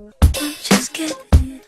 I'm just kidding.